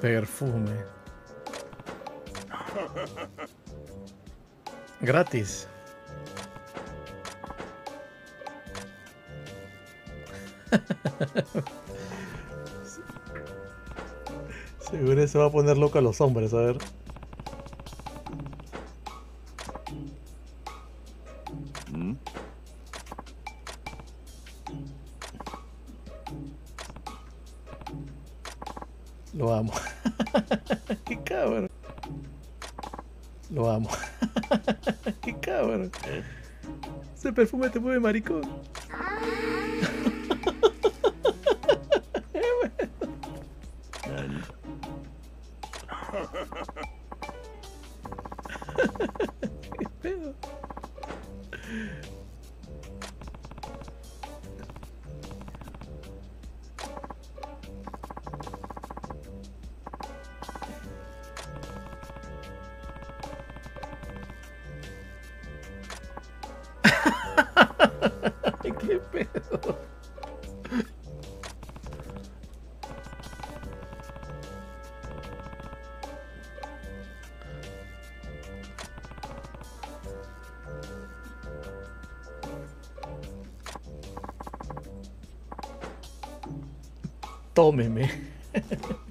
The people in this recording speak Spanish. Perfume. Gratis. Seguro se va a poner loco a los hombres, a ver. Lo amo. Qué cabrón. Lo amo. Qué cabrón. Ese perfume te mueve, maricón. ¿Qué pedo? Tómeme.